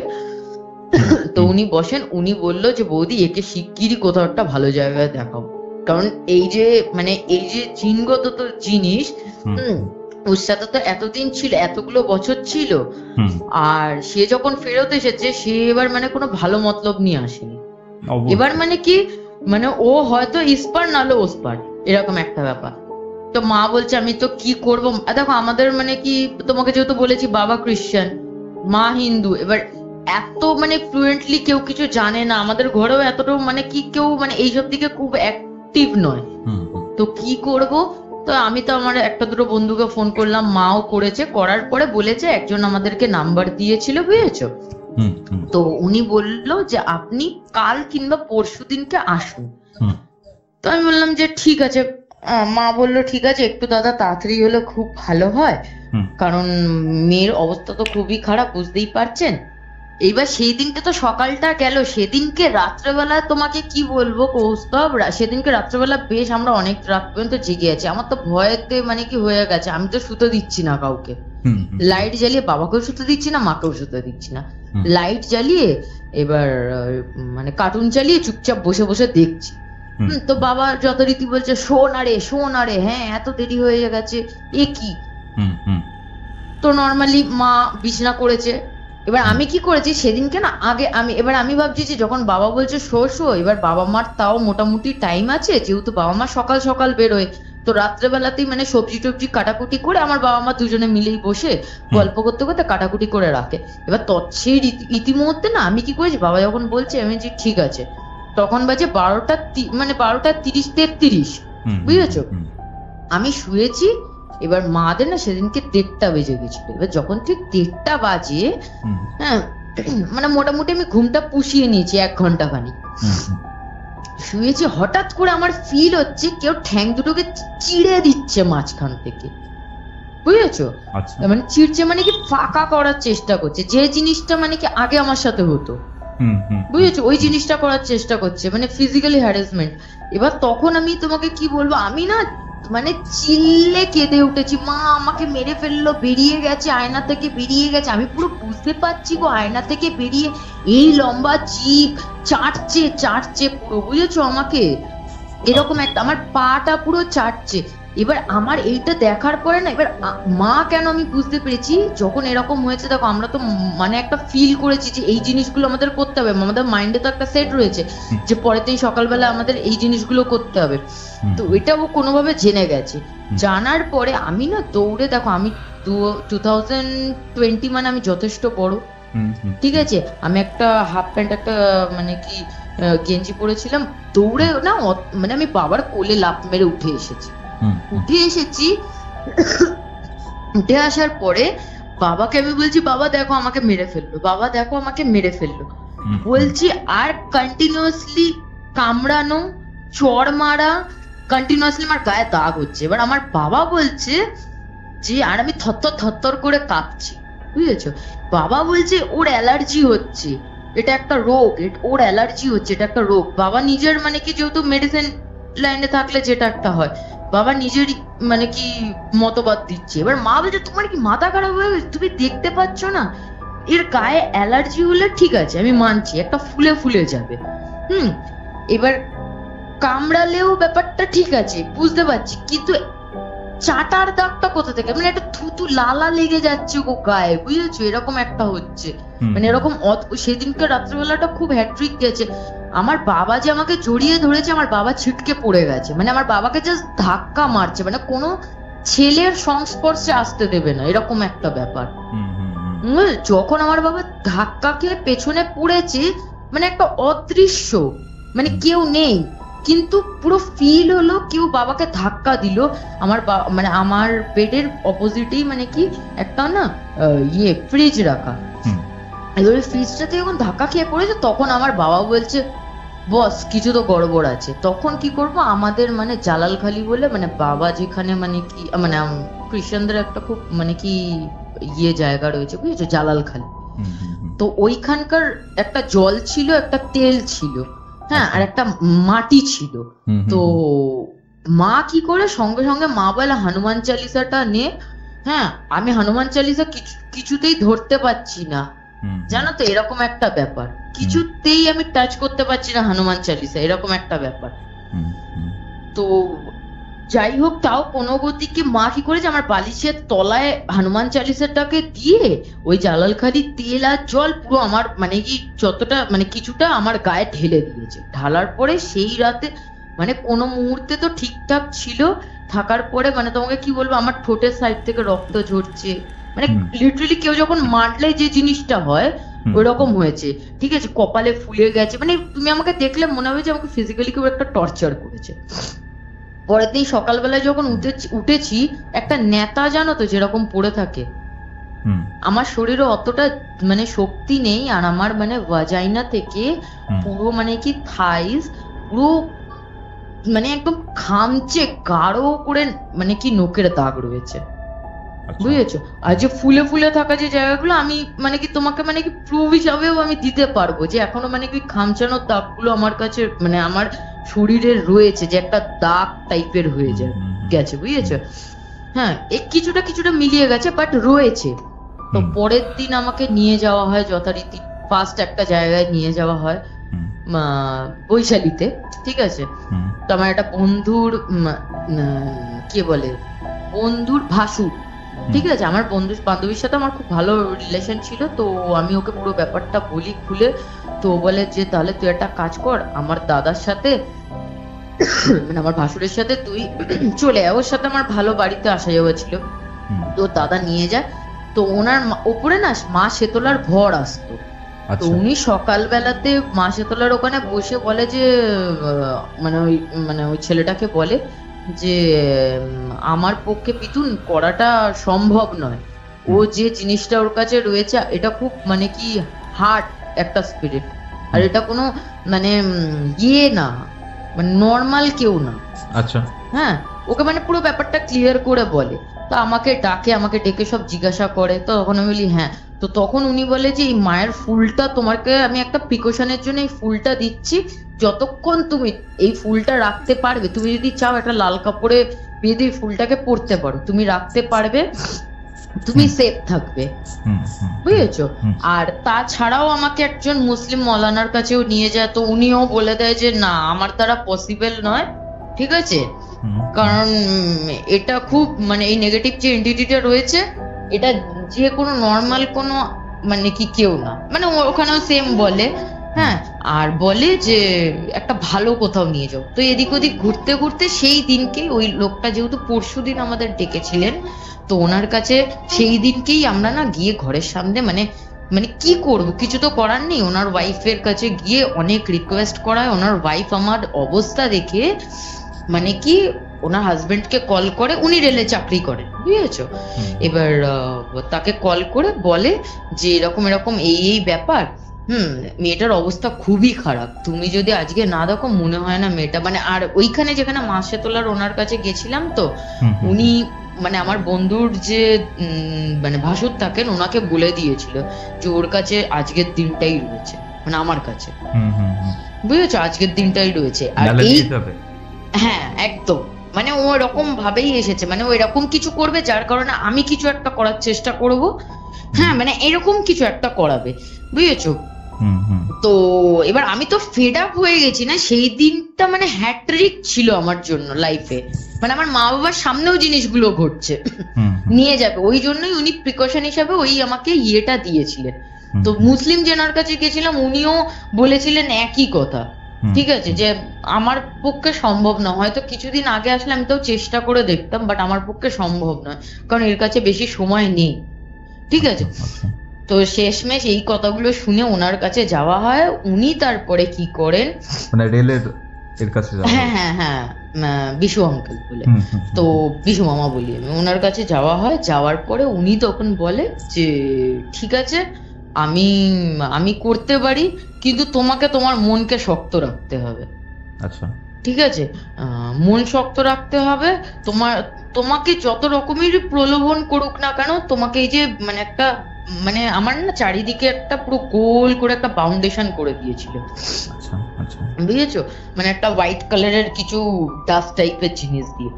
তো উনি বসেন উনি বললো যে বৌদি একে শিগগিরই কোথাও একটা ভালো জায়গায় দেখাবো কারণ এই যে মানে এই যে জিনগত তো জিনিস ওর সাথে তো এতদিন ছিল এতগুলো বছর ছিল আর সে যখন ফেরত এসেছে সে এবার মানে কোনো ভালো মতলব নিয়ে আসেনি এবার মানে কি মানে ও হয়তো ইস্পার নাহলে ওস্পার এরকম একটা ব্যাপার তো মা বলছে আমি তো কি করবো দেখো আমাদের মানে কি তোমাকে যেহেতু বলেছি বাবা খ্রিস্টান মা হিন্দু এবার এত মানে ফ্লুয়েন্টলি কেউ কিছু জানে না আমাদের ঘরেও এতটা মানে কি কেউ মানে এইসব দিকে খুব অ্যাক্টিভ নয় তো কি করব তো আমি তো আমার একটা দুটো বন্ধুকে ফোন করলাম মাও করেছে করার পরে বলেছে একজন আমাদেরকে নাম্বার দিয়েছিল বুঝেছো তো উনি বলল যে আপনি কাল কিংবা পরশু দিনকে আসুন তো আমি বললাম যে ঠিক আছে মা বললো ঠিক আছে একটু দাদা তাড়াতাড়ি হলে খুব ভালো হয় কারণ মেয়ের অবস্থা তো খুবই খারাপ বুঝতেই পারছেন এইবার সেই দিনটা তো সকালটা গেল সেদিনকে রাত্রেবেলা তোমাকে কি বলবো কৌস্তব সেদিনকে রাত্রেবেলা বেশ আমরা অনেক রাত পর্যন্ত জেগে আছি আমার তো ভয়তে মানে কি হয়ে গেছে আমি তো শুতে দিচ্ছি না কাউকে লাইট জ্বালিয়ে বাবাকেও শুতে দিচ্ছি না মাকেও শুতে দিচ্ছি না লাইট জ্বালিয়ে এবার মানে কার্টুন চালিয়ে চুপচাপ বসে বসে দেখছি তো বাবা যথারীতি বলছে শোন আরে হ্যাঁ এত দেরি হয়ে গেছে এ কি তো নর্মালি মা বিছানা করেছে এবার আমি কি করেছি সেদিনকে না আগে আমি এবার আমি ভাবছি যে যখন বাবা বলছে শো এবার বাবা মার তাও মোটামুটি টাইম আছে যেহেতু বাবা মা সকাল সকাল বেরোয় তো রাত্রেবেলাতেই মানে সবজি টবজি কাটাকুটি করে আমার বাবা মা দুজনে মিলেই বসে গল্প করতে করতে কাটাকুটি করে রাখে এবার তৎসের ইতিমধ্যে না আমি কি করেছি বাবা যখন বলছে আমি যে ঠিক আছে তখন বাজে 12:30-33 বুঝেছো আমি শুয়েছি এবার মাদের না সেদিনকে 1:30 বেজে গেছিল এবার যখন ঠিক 1:30 বাজে হ্যাঁ মানে মোটামুটি আমি ঘুমটা পুষিয়ে নিয়েছি 1 ঘন্টা খানি শুয়েছি হঠাৎ করে আমার ফিল হচ্ছে কেউ ঠ্যাং দুটোকে চিড়ে দিচ্ছে মাঝখান থেকে বুঝেছো মানে চিড়ছে মানে কি ফাঁকা করার চেষ্টা করছে যে জিনিসটা মানে কি আগে আমার সাথে হতো বুঝেছো ওই জিনিসটা করার চেষ্টা করছে মানে ফিজিক্যালি হ্যারাসমেন্ট এবার তখন আমি তোমাকে কি বলবো আমি না মানে চিল্লে কেঁদে উঠেছি মা আমাকে মেরে ফেললো বেরিয়ে গেছে আয়না থেকে বেরিয়ে গেছে আমি পুরো বুঝতে পারছি গো আয়না থেকে বেরিয়ে এই লম্বা জিভ চাটছে পুরো বুঝেছো আমাকে এরকম একটা আমার পাটা পুরো চাটছে এবার আমার এইটা দেখার পরে না এবার মা কেন আমি বুঝতে পেরেছি যখন এরকম হয়েছে দেখো আমরা তো মানে একটা ফিল করেছি যে এই জিনিসগুলো আমাদের করতে হবে আমাদের মাইন্ডে তো একটা সেট রয়েছে যে পরের দিন সকালবেলা আমাদের এই জিনিসগুলো করতে হবে তো এটা ও কোনোভাবে জেনে গেছে জানার পরে আমি না দৌড়ে দেখো আমি 2020 মানে আমি যথেষ্ট বড় ঠিক আছে আমি একটা হাফ প্যান্ট একটা মানে কি গেঞ্জি পরেছিলাম দৌড়ে না মানে আমি বাবার কোলে লাফ মেরে উঠে এসেছি উঠে আসার পরে বাবাকে আমি বলছি বাবা দেখো আমাকে মেরে ফেললো বলছি আর কন্টিনিউয়াসলি কামড়ানো চড় মারা কন্টিনিউয়াসলি আমার গায়ে দাগ হচ্ছে। এবার আমার বাবা বলছে যে আর আমি থরথর থরথর করে কাঁপছি, বুঝেছো? বাবা বলছে ওর অ্যালার্জি হচ্ছে, এটা একটা রোগ, ওর অ্যালার্জি হচ্ছে, এটা একটা রোগ। বাবা নিজের মানে কি যেহেতু মেডিসিন লাইনে থাকলে যেটা একটা হয়, বাবা নিজের মানে কি মতবাদ দিচ্ছে। এবার মা বলছে তোমার কি মাথা খারাপ হয়ে গেছে, তুমি দেখতে পাচ্ছ না এর গায়ে অ্যালার্জি হলে ঠিক আছে আমি মানছি, একটা ফুলে ফুলে যাবে, এবার কামড়ালেও ব্যাপারটা ঠিক আছে বুঝতে পারছি, কিন্তু চাটার দাগটা কোথা থেকে, মানে একটা থুতু লালা লেগে যাচ্ছে গো গায়ে, বুঝেছো? এরকম একটা হচ্ছে, মানে এরকম। সেদিনকে রাত্রেবেলাটা খুব হ্যাট্রিক গেছে, আমার বাবা যে আমাকে জড়িয়ে ধরেছে, আমার বাবা ছিটকে পড়ে গেছে, মানে আমার বাবাকে জাস্ট ধাক্কা মারছে, মানে কোনো ছেলের সংস্পর্শে আসতে দেবে না এরকম একটা ব্যাপার। যখন আমার বাবা ধাক্কা খেয়ে পেছনে পড়েছে, মানে একটা অদৃশ্য, মানে কেউ নেই, কিন্তু পুরো ফিল হলো কেউ বাবাকে ধাক্কা দিল। আমার মানে আমার বেডের অপোজিটেই মানে কি একটা না ইয়ে ফ্রিজ রাখা, এবারে ফ্রিজটাতে যখন ধাক্কা খেয়ে পড়েছে তখন আমার বাবা বলছে বস কিছু তো গড়বড় আছে। তখন কি করবো, আমাদের মানে জালালখালি বলে মানে বাবা যেখানে মানে কি মানে খ্রিস্টানদের একটা খুব মানে কি ইয়ে জায়গা রয়েছে, বুঝেছো, জালালখালি। তো ওইখানকার একটা জল ছিল, একটা তেল ছিল, আর একটা মাটি ছিল। তো মা কি করে সঙ্গে সঙ্গে মা বলে হনুমান চালিসাটা নে। আমি হনুমান চালিসা কিছুতেই ধরতে পারছি না, জানো তো এরকম একটা ব্যাপার, কিছুতেই আমি টাচ করতে পারছি না হনুমান চালিসা, এরকম একটা ব্যাপার। তো যাই হোক, তাও কোনো গতিকে মা কি করেছে আমার বালিশের তলায় হনুমান চালিসাটাকে দিয়ে ওই জালালখালি তেল আর জল পুরো আমার মানে কি যতটা মানে কিছুটা আমার গায়ে ঢেলে দিয়েছে। ঢালার পরে সেই রাতে মানে কোনো মুহূর্তে তো ঠিকঠাক ছিল, থাকার পরে মানে তোমাকে কি বলবো, আমার ঠোঁটের সাইড থেকে রক্ত ঝরছে, মানে লিটারালি কেউ যখন মারলে যে জিনিসটা হয় ওইরকম হয়েছে, ঠিক আছে? কপালে ফুলে গেছে, মানে তুমি আমাকে দেখলে মনে হবে যে আমাকে ফিজিক্যালি কেউ একটা টর্চার করেছে। পরের দিন সকালবেলায় যখন উঠেছি, একটা নেতা জানো তো যেরকম পড়ে থাকে, আমার শরীরে অতটা মানে শক্তি নেই, আর আমার মানে ভাজাইনা থেকে পুরো মানে কি থাইস পুরো মানে একদম খামচে গাঢ় করে মানে কি নোকের দাগ রয়েছে, বুঝেছো? আর যে ফুলে ফুলে থাকা যে জায়গাগুলো আমি মানে কি তোমাকে মানে কি প্রুফ হিসাবেও আমি দিতে পারবো যে এখনো মানে কি খামচানোর দাগগুলো আমার কাছে মানে আমার শরীরের রয়েছে, যে একটা দাগ টাইপের হয়ে যায় গেছে, বুঝেছো? কিছুটা কিছুটা মিলিয়ে গেছে বাট রয়েছে। তো পরের দিন আমাকে নিয়ে যাওয়া হয় যথারীতি ফার্স্ট একটা জায়গায় নিয়ে যাওয়া হয় বৈশালীতে, ঠিক আছে? তো আমার একটা বন্ধুর কে বলে বন্ধুর ভাসুর, ঠিক আছে? আমার বন্ধু বান্ধবীর সাথে আমার খুব ভালো রিলেশন ছিল, তো আমি ওকে পুরো ব্যাপারটা বলি খুলে। তো বলে যে তাহলে তুই একটা কাজ কর, আমার দাদার সাথে মানে আমার ভাসুরের সাথে তুই চলে আয়, ওর সাথে আমার ভালো বাড়িতে আসা যাওয়া ছিল, তো দাদা নিয়ে যায়। তো ওনার ওপরে না মা শেতলার ভর আসতো, তো উনি সকালবেলাতে মা শেতলার ওখানে বসে বলে যে মানে ওই ছেলেটাকে বলে যে আমার পক্ষে পিতুন করাটা সম্ভব নয়, ও যে জিনিসটা ওর কাছে রয়েছে এটা খুব মানে কি হার্ড একটা স্পিরিট, আর এটা কোনো মানে ইয়ে না, মানে নর্মাল কেউ না। আচ্ছা, ওকে মানে পুরো ব্যাপারটা ক্লিয়ার করে বলে। তো আমাকে ডাকে, আমাকে ডেকে সব জিজ্ঞাসা করে। তো তখন আমি বলি হ্যাঁ। তো তখন উনি বলে যে এই মায়ের ফুলটা তোমাকে আমি একটা প্রিকশনের জন্য এই ফুলটা দিচ্ছি, যতক্ষণ তুমি এই ফুলটা রাখতে পারবে, তুমি যদি চাও একটা লাল কাপড়ে বেঁধে ফুলটাকে পরতে পারো, তুমি রাখতে পারবে, তুমি সেফ থাকবে, বুঝেছো? আর তাছাড়াও আমাকে একজন মুসলিম মৌলানার কাছেও নিয়ে যায়, তো উনিও বলে দেয় যে না আমার দ্বারা পসিবল নয়, ঠিক আছে? কারণ এটা খুব মানে এই নেগেটিভ যে এন্টিটিটা রয়েছে এটা যে কোনো নর্মাল কোনো মানে কি কেউ না, মানে ওখানেও সেম বলে। আর বলে যে একটা ভালো কোথাও নিয়ে যাও। তো এদিক ওদিক ঘুরতে ঘুরতে সেই দিনকে ওই লোকটা যেহেতু পরশু দিন আমাদের ডেকেছিলেন, তো ওনার কাছে সেই দিনকেই আমরা না গিয়ে ঘরের সামনে মানে মানে কি করব, কিছু তো করার নেই, ওনার ওয়াইফের কাছে গিয়ে অনেক রিকোয়েস্ট করায়। ওনার ওয়াইফ আমার অবস্থা দেখে মানে কি ওনার হাজবেন্ডকে কল করে, উনি রেলে চাকরি করেন, বুঝেছো? এবার তাকে কল করে বলে যে এরকম এরকম এই ব্যাপার, মেয়েটার অবস্থা খুবই খারাপ। তুমি যদি আজকে না দেখো মনে হয় না মেয়েটা মানে। আর ওইখানে যেখানে মাসে তোলার ওনার কাছে গেছিলাম তো উনি মানে আমার বন্ধুর যে মানে ভাসুর থাকেন ওনাকে বলে দিয়েছিল যে ওর কাছে আজকের দিনটাই রয়েছে, মানে আমার কাছে বুঝেছো আজকের দিনটাই রয়েছে। আর এই হ্যাঁ একদম মানে ও এরকম ভাবেই এসেছে, মানে ও এরকম কিছু করবে যার কারণে আমি কিছু একটা করার চেষ্টা করব, হ্যাঁ মানে এরকম কিছু একটা করাবে বুঝেছো। তো এবার আমি তো ফেড আপ হয়ে গেছি না, সেই দিনটা মানে হ্যাট্রিক ছিল আমার জন্য লাইফে, মানে আমার মা বাবার সামনেও জিনিসগুলো ঘটছে নিয়ে যাবে, ওই জন্যই উনি প্রিকশন হিসাবে ওই আমাকে ইয়েটা দিয়েছিলেন। তো মুসলিম জেনার কাছে গেছিলাম উনিও বলেছিলেন একই কথা, ঠিক আছে যে আমার পক্ষে সম্ভব না, হয়তো কিছুদিন আগে আসলে আমি তো চেষ্টা করে দেখতাম বাট আমার পক্ষে সম্ভব নয় কারণ এর কাছে বেশি সময় নেই, ঠিক আছে। তো শেষমেশ এই কথাগুলো শুনে ওনার কাছে যাওয়া হয়, উনি তারপরে কি করেন মানে রেলের এর কাছে যাওয়া, হ্যাঁ হ্যাঁ হ্যাঁ বিশু আঙ্কেল বলে, তো বিশু মামা বলি আমি, ওনার কাছে যাওয়া হয়। যাওয়ার পরে উনি তখন বলে যে ঠিক আছে আমি আমি করতে পারি কিন্তু তোমাকে তোমার মনকে শক্ত রাখতে হবে, আচ্ছা ঠিক আছে মন শক্ত রাখতে হবে, তোমার তোমাকে যত রকমের প্রলোভন করুক না কেন তোমাকে এই যে মানে একটা মানে আমার না চারিদিকে একটা পুরো গোল করে একটা ফাউন্ডেশন করে দিয়েছিল, আচ্ছা আচ্ছা বুঝেছো মানে একটা হোয়াইট কালারের কিছু ডাস্ট টাইপের জিনিস দিয়ে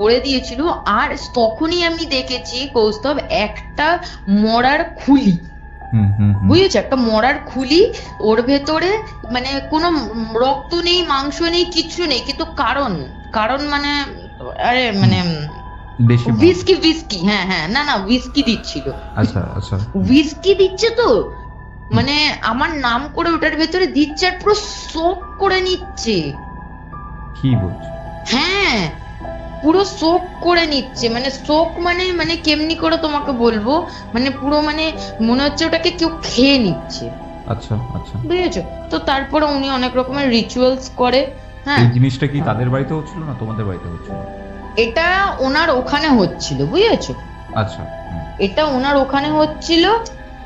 করে দিয়েছিল। আর তখনই আমি দেখেছি কৌস্তব একটা মরার খুলি, বুঝেছো একটা মরার খুলি, ওর ভেতরে মানে কোনো রক্ত নেই মাংস নেই কিচ্ছু নেই কিন্তু কারণ কারণ মানে আরে মানে হুইস্কি হুইস্কি হ্যাঁ হ্যাঁ না না হুইস্কি দিচ্ছিল, আচ্ছা আচ্ছা হুইস্কি দিচ্ছে তো মানে আমার নাম করে ওটার ভেতরে দিচ্ছে আর পুরো সোক করে নিচ্ছে, কি বলছো হ্যাঁ পুরো শোক করে নিচ্ছে মানে শোক মানে মানে কেমনি করে তোমাকে বলবো মানে পুরো মানে মনে হচ্ছে ওটাকে কেউ খেয়ে নিচ্ছে, আচ্ছা আচ্ছা বুঝেছো। তো তারপরে উনি অনেক রকমের রিচুয়ালস করে, হ্যাঁ এই জিনিসটা কি তাদের বাড়িতে হচ্ছিল না তোমাদের বাড়িতে হচ্ছিল? এটা ওনার ওখানে হচ্ছিল বুঝেছো, আচ্ছা এটা ওনার ওখানে হচ্ছিল,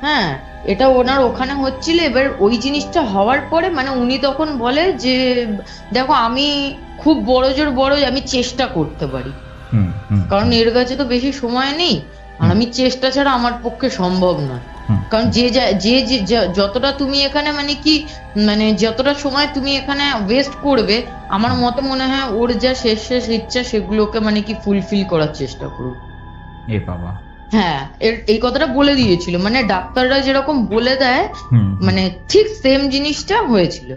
হ্যাঁ এটা ওনার ওখানে হচ্ছিল। এবার ওই জিনিসটা হওয়ার পরে মানে উনি তখন বলে যে দেখো আমি খুব বড় জোর বড় আমি চেষ্টা করতে পারি কারণ এর কাছে তো বেশি সময় নেই আর আমি চেষ্টা ছাড়া আমার পক্ষে সম্ভব না, কারণ যে যে যতটা তুমি এখানে মানে কি মানে যতটা সময় তুমি এখানে ওয়েস্ট করবে আমার মতে মনে হয় ওর যা শেষ শেষ ইচ্ছা সেগুলোকে মানে কি ফুলফিল করার চেষ্টা করো। এ বাবা হ্যাঁ এই কথাটা বলে দিয়েছিল মানে ডাক্তাররা যেরকম বলে দেয় মানে ঠিক সেম জিনিসটা হয়েছিল।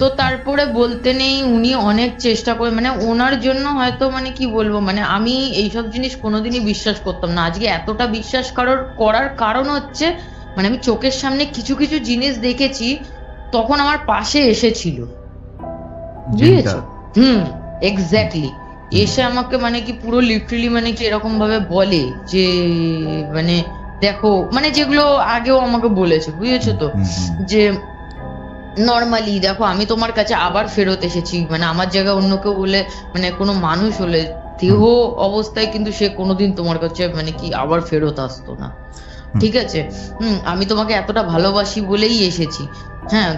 তো তারপরে বলতে নেই উনি অনেক চেষ্টা করে মানে ওনার জন্য হয়তো মানে কি বলবো মানে আমি এইসব জিনিস কোনোদিনই বিশ্বাস করতাম না, আজকে এতটা বিশ্বাস করার কারণ হচ্ছে মানে আমি চোখের সামনে কিছু কিছু জিনিস দেখেছি তখন আমার পাশে এসেছিল বুঝেছো এক্স্যাক্টলি এসে আমাকে মানে কি পুরো লিটারালি মানে কি এরকম ভাবে বলে যে মানে দেখো মানে যেগুলো আগেও আমাকে বলেছে বুঝেছো তো যে নর্মালি দেখো আমি তোমার কাছে আবার ফেরত এসেছি মানে আমার জায়গায় অন্য কেউ হলে মানে কোনো মানুষ হলে দেহ অবস্থায় কিন্তু সে কোনোদিন তোমার কাছে মানে কি আবার ফেরত আসতো না, ঠিক আছে আমি তোমাকে এতটা ভালোবাসি বলেই এসেছি, হ্যাঁ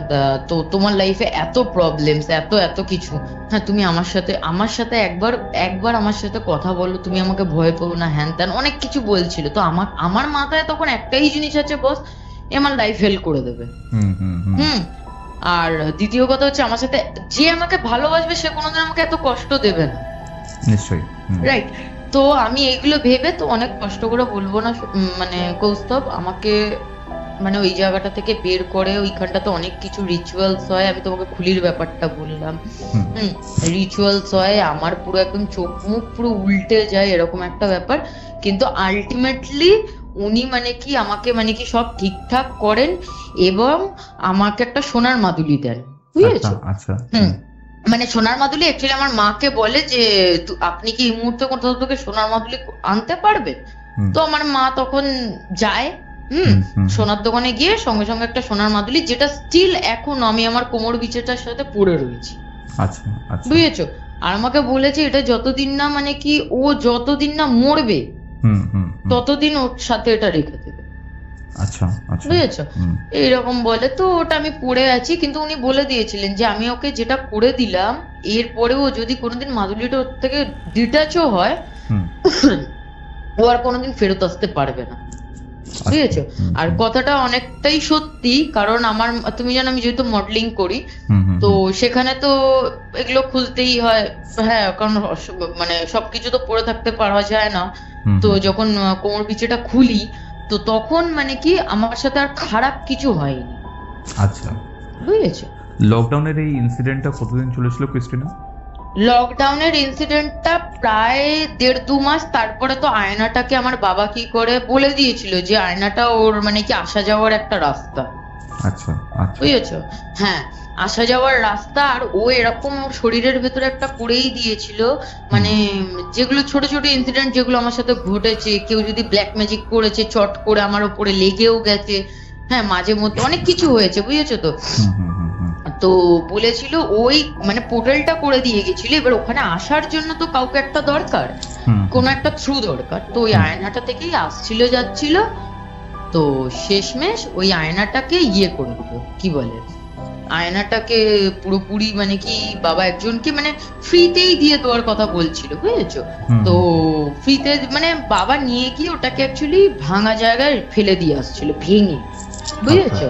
তো তোমার লাইফে এত প্রবলেমস এত এত কিছু, হ্যাঁ তুমি আমার সাথে একবার একবার আমার সাথে কথা বলো, তুমি আমাকে ভয় পেও না, হ্যান ত্যান অনেক কিছু বলছিল। তো আমার মাথায় তখন একটাই জিনিস আছে বস আমার লাইফ হেল্প করে দেবে, আর দ্বিতীয় কথা হচ্ছে আমার সাথে যে আমাকে ভালোবাসবে সে কোনোদিন আমাকে এত কষ্ট দেবে না নিশ্চয়ই, রাইট। তো আমি এইগুলো ভেবে তো অনেক কষ্ট করে বলবো না মানে কৌস্তব আমাকে মানে ওই জায়গাটা থেকে বের করে, ওইখানটাতে অনেক কিছু রিচুয়ালস হয়, আমি তোমাকে খুলির ব্যাপারটা বললাম রিচুয়ালস হয়, আমার পুরো একদম চোখ মুখ পুরো উল্টে যায় এরকম একটা ব্যাপার, কিন্তু আলটিমেটলি উনি মানে কি আমাকে মানে কি সব ঠিকঠাক করেন এবং আমাকে একটা সোনার মাদুলি দেন বুঝেছো, মানে সোনার মাদুলি অ্যাকচুয়ালি আমার মাকে বলে যে আপনি কি এই মুহূর্তে কোথাও থেকে সোনার মাদুলি আনতে পারবেন, তো আমার মা তখন যায় সোনার দোকানে গিয়ে সঙ্গে সঙ্গে একটা সোনার মাদুলি যেটা স্টিল এখন আমি আমার কোমর বিছেটার সাথে পড়ে রয়েছি, আচ্ছা আচ্ছা বুঝেছো। আর আমাকে বলেছে এটা যতদিন না মানে কি ও যতদিন না মরবে ততদিন ওর সাথে এটা রেখে দেবে, আচ্ছা আচ্ছা বুঝেছো এই রকম বলে তো ওটা আমি পড়ে আছি কিন্তু উনি বলে দিয়েছিলেন যে আমি ওকে যেটা করে দিলাম এর পরেও যদি কোনোদিন মাদুলিটা থেকে ডিটাচও হয় ও আর কোনোদিন ফেরত আসতে পারবে না ঠিক আছে আর কথাটা অনেকটাই সত্যি কারণ আমার তুমি জানো আমি যেহেতু মডেলিং করি তো সেখানে তো এগুলো খুলতেই হয় হ্যাঁ কারণ মানে সবকিছু তো পড়ে থাকতে পারা যায় না তো যখন কোমর পিছুটা খুলি তো তখন মানে কি আমার সাথে আর খারাপ কিছু হয়নি আচ্ছা বুঝেছো লকডাউনের এই ইনসিডেন্টটা কতদিন চলেছিল ক্রিস্টিনা লকডাউনের ইনসিডেন্টটা প্রায় দেড় দু মাস তারপরে তো আয়নাটাকে আমার বাবা কি করে বলে দিয়েছিল যে আয়নাটা ওর মানে কি আসা যাওয়ার একটা রাস্তা আচ্ছা আচ্ছা বুঝেছো হ্যাঁ আসা যাওয়ার রাস্তা আর ও এরকম শরীরের ভেতরে একটা পুড়েই দিয়েছিল মানে যেগুলো ছোট ছোট ইনসিডেন্ট যেগুলো আমার সাথে ঘটেছে কেউ যদি ব্ল্যাক ম্যাজিক করেছে চট করে আমার উপরে লেগেও গেছে হ্যাঁ মাঝে মধ্যে অনেক কিছু হয়েছে বুঝেছো তো তো বলেছিল ওই মানে পোর্টালটা করে দিয়ে গেছিল এবার ওখানে আসার জন্য তো কাউকে একটা দরকার কোন একটা থ্রু দরকার তো ওই আয়নাটা থেকেই আসছিল যাচ্ছিল তো শেষমেশ ওই আয়নাটাকে ইয়ে করে দিল কি বলে আয়নাটাকে পুরোপুরি মানে কি বাবা একজনকে মানে ফ্রিতেই দিয়ে দেওয়ার কথা বলছিল বুঝেছো তো ফ্রিতে মানে বাবা নিয়ে গিয়ে ওটাকে অ্যাকচুয়ালি ভাঙা জায়গায় ফেলে দিয়ে আসছিল ভেঙে বুঝেছো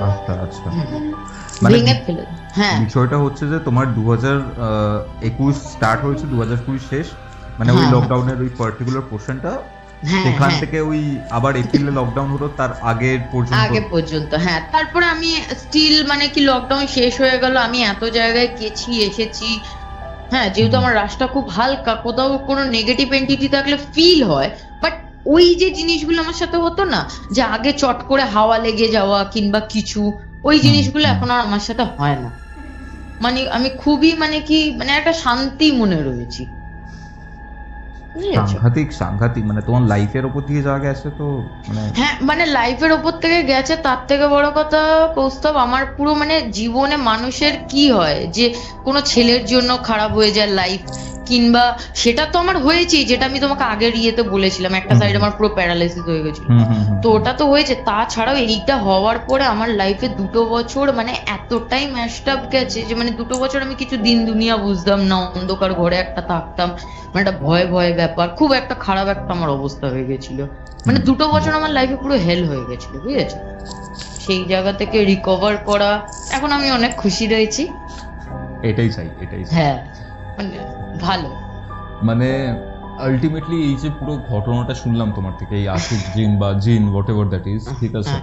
ভেঙে ফেলে হ্যাঁ বিষয়টা হচ্ছে যে তোমার 2021 স্টার্ট হয়েছে 2020 শেষ মানে ওই লকডাউনের ওই পার্টিকুলার পোরশনটা সেখান থেকে ওই আবার এপ্রিলে লকডাউন হলো তার আগের পর্যন্ত হ্যাঁ তারপরে আমি স্টিল মানে কি লকডাউন শেষ হয়ে গেল আমি এত জায়গায় গেছি এসেছি হ্যাঁ যেহেতু আমার রাস্তা খুব হালকা কোথাও কোনো নেগেটিভ এন্টিটি থাকলে ফিল হয় বাট ওই যে জিনিসগুলো আমার সাথে হতো না যে আগে চট করে হাওয়া লেগে যাওয়া কিংবা কিছু ওই জিনিসগুলো এখন আর আমার সাথে হয় না মানে আমি খুবই মানে কি মানে একটা শান্তি মনে রয়েছি সাংঘাতিক মানে তোমার লাইফের উপর দিয়ে যা গেছে তো হ্যাঁ মানে লাইফের উপর থেকে গেছে তার থেকে বড় কথা কৌস্তব আমার পুরো মানে জীবনে মানুষের কি হয় যে কোনো ছেলের জন্য খারাপ হয়ে যায় লাইফ কিংবা সেটা তো আমার হয়েছে যেটা আমি তোমাকে আগের ইয়েতে বলেছিলাম একটা সাইড আমার পুরো প্যারালাইসিস হয়ে গেছিল তো ওটা তো হয়েছে তাছাড়াও এইটা হওয়ার পরে আমার লাইফে 2 বছর মানে এতটাই ম্যাশড আপ গেছে যে মানে 2 বছর আমি কিছু দিন দুনিয়া বুঝতাম না অন্ধকার ঘরে একটা থাকতাম মানে একটা ভয় ভয় ব্যাপার খুব একটা খারাপ একটা আমার অবস্থা হয়ে গেছিল মানে 2 বছর আমার লাইফে পুরো হেল হয়ে গেছিল বুঝেছো সেই জায়গা থেকে রিকভার করা এখন আমি অনেক খুশি রয়েছি এটাই চাই হ্যাঁ মানে ভালো মানে আলটিমেটলি এই যে পুরো ঘটনাটা শুনলাম তোমার থেকে এই আশিক জিন বা জিন হোয়াটএভার দ্যাট ইজ ঠিক আছে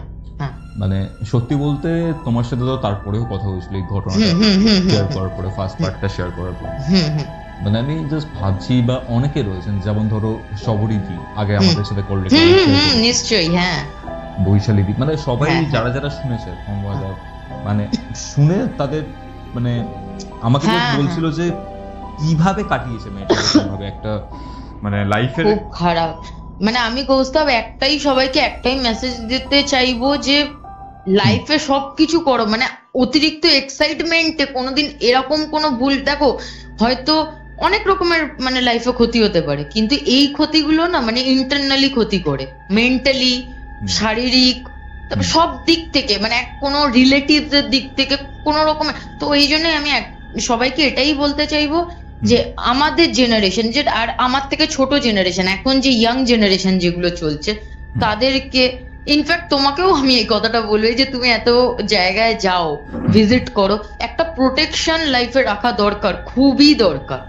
মানে সত্যি বলতে তোমার সাথে তো তারপরেও কথা হয়েছিল এই ঘটনাটা শেয়ার করার পরে ফার্স্ট পার্টটা শেয়ার করার পরে মানে আমি জাস্ট ভাবছি বা অনেকে রয়েছেন যেমন ধরো সবরিদি আগে আমাদের সাথে কল রেকর্ড নিশ্চয়ই হ্যাঁ বৈশালী দি মানে সবাই যারা যারা শুনেছে মানে শুনে তাদের মানে আমাকে বলছিল যে কিভাবে কাটিয়েছে মেয়েটা কিভাবে একটা মানে লাইফের খুব খারাপ মানে আমি কৌস্তব একটাই সবাইকে একটাই মেসেজ দিতে চাইবো যে লাইফে সবকিছু করো মানে অতিরিক্ত এক্সাইটমেন্টে কোনোদিন এরকম কোনো ভুল দেখো হয়তো অনেক রকমের মানে লাইফে ক্ষতি হতে পারে কিন্তু এই ক্ষতিগুলো না মানে ইন্টারনালি ক্ষতি করে মেন্টালি শারীরিক তারপর সব দিক থেকে মানে কোনো রিলেটিভসের দিক থেকে কোনো রকমের তো এই জন্যই আমি সবাইকে এটাই বলতে চাইবো যে আমাদের জেনারেশন যে আর আমার থেকে ছোট জেনারেশন এখন যে ইয়াং জেনারেশন যেগুলো চলছে তাদেরকে ইনফ্যাক্ট তোমাকেও আমি এই কথাটা বলবো যে তুমি এত জায়গায় যাও ভিজিট করো একটা প্রোটেকশন লাইফে রাখা দরকার খুবই দরকার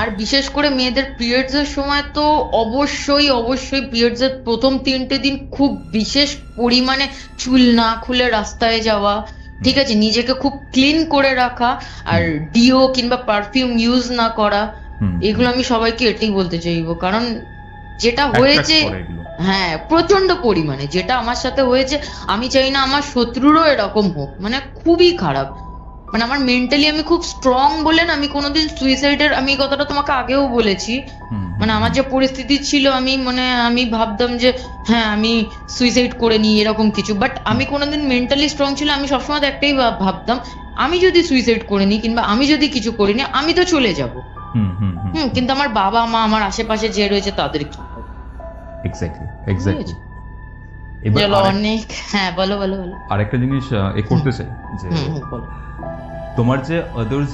আর বিশেষ করে মেয়েদের পিরিয়ডস এর সময় তো অবশ্যই পিরিয়ডস এর প্রথম 3টে দিন খুব বিশেষ পরিমাণে চুল না খুলে রাস্তায় যাওয়া ঠিক আছে নিজেকে খুব ক্লিন করে রাখা আর ডিও কিংবা পারফিউম ইউজ না করা এগুলো আমি সবাইকে এটাই বলতে চাইবো কারণ যেটা হয়েছে হ্যাঁ প্রচন্ড পরিমাণে যেটা আমার সাথে হয়েছে আমি চাই না আমার শত্রুরও এরকম হোক মানে খুবই খারাপ মানে আমার মেন্টালি আমি খুব স্ট্রং বলে না আমি কোনোদিন সুইসাইডের আমি এই কথাটা তোমাকে আগেও বলেছি মানে আমার যে পরিস্থিতি ছিল আমি মানে আমি ভাবতাম যে হ্যাঁ আমি সুইসাইড করে নিই এরকম কিছু বাট আমি কোনোদিন মেন্টালি স্ট্রং ছিল আমি সবসময় একটাই ভাবতাম আমি যদি সুইসাইড করে নিই কিংবা আমি যদি কিছু করি নি আমি তো চলে যাব কিন্তু আমার বাবা মা আমার আশেপাশে যে রয়েছে তাদের কি এক্স্যাক্টলি छोटखाटो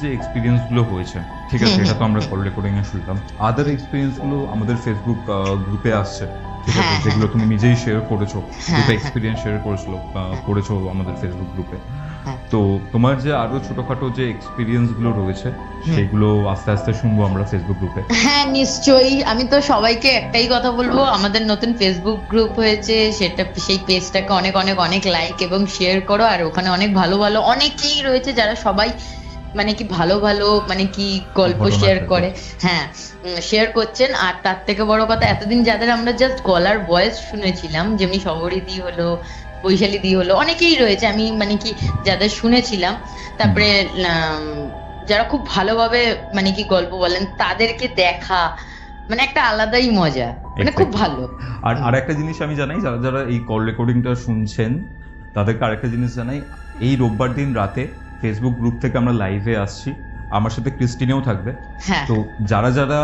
एक्सपीरियंस गुलो रयेछे सेगुलो आस्ते आस्ते शुनबो आमरा फेसबुक ग्रुपे। हाँ निश्चयई आमी तो सबाइके एकटाई कथा बोलबो आमादेर नतुन फेसबुक ग्रुप हयेछे सेटा सेई पेजटाके अनेक अनेक अनेक लाइक एबं शेयर करो और ओखाने अनेक भालो भालो अनेकेई रयेछे जारा सबाई माने कि भालो भालो माने कि गल्प शेयर करे। हाँ शेयर করছেন আর তার থেকে বড় কথা এতদিন যাদের আমরা জাস্ট কলার ভয়েস শুনেছিলাম যেমনি সবরিদি হলো বৈশালী দি হলো অনেকেই রয়েছে আমি মানে কি যাদের শুনেছিলাম তারপরে যারা খুব ভালোভাবে মানে কি গল্প বলেন তাদেরকে দেখা মানে একটা আলাদাই মজা মানে খুব ভালো। আর আরেকটা জিনিস আমি জানাই যারা যারা এই কল রেকর্ডিংটা শুনছেন তাদেরকে আরেকটা জিনিস জানাই এই রোববার দিন রাতে ফেসবুক গ্রুপ থেকে আমরা লাইভে আসছি আমার সাথে ক্রিস্টিনাও থাকবে। তো যারা যারা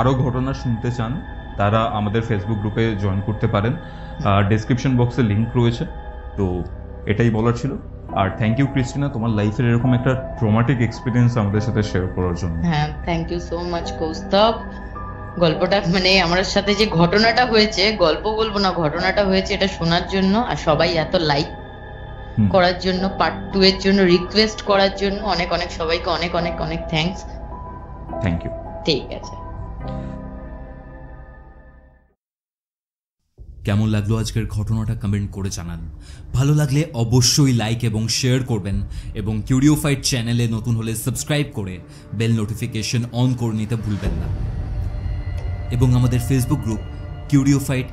আরো ঘটনা শুনতে চান তারা আমাদের ফেসবুক গ্রুপে জয়েন করতে পারেন ডেসক্রিপশন বক্সে লিংক রয়েছে। তো এটাই বলার ছিল আর থ্যাংক ইউ ক্রিস্টিনা তোমার লাইফের এরকম একটা ট্রমাটিক এক্সপেরিয়েন্স আমাদের সাথে শেয়ার করার জন্য। হ্যাঁ thank you so much Kaustubh গল্পটা মানে আমার সাথে যে ঘটনাটা হয়েছে গল্প বলবো না ঘটনাটা হয়েছে এটা শোনার জন্য আর সবাই এত লাইক করার জন্য পার্ট 2 এর জন্য রিকোয়েস্ট করার জন্য অনেক অনেক সবাইকে অনেক অনেক অনেক থ্যাঙ্কস। থ্যাংক ইউ ঠিক আছে। কেমন লাগলো আজকের ঘটনাটা কমেন্ট করে জানান ভালো লাগলে অবশ্যই লাইক এবং শেয়ার করবেন এবং কিউরিওফাইট চ্যানেলে নতুন হলে সাবস্ক্রাইব করে বেল নোটিফিকেশন অন করে নিতে ভুলবেন না এবং আমাদের ফেসবুক গ্রুপ কিউরিওফাইট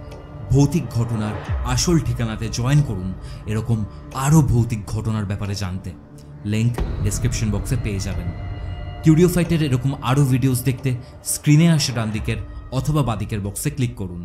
ভৌতিক ঘটনার আসল ঠিকানাতে জয়েন করুন এরকম আরও ভৌতিক ঘটনার ব্যাপারে জানতে লিংক ডেসক্রিপশন বক্সে পেয়ে যাবেন। কিউরিওফাইটের এরকম আরও ভিডিওস দেখতে স্ক্রিনে আসা ডান দিকের অথবা বাদিকের বক্সে ক্লিক করুন।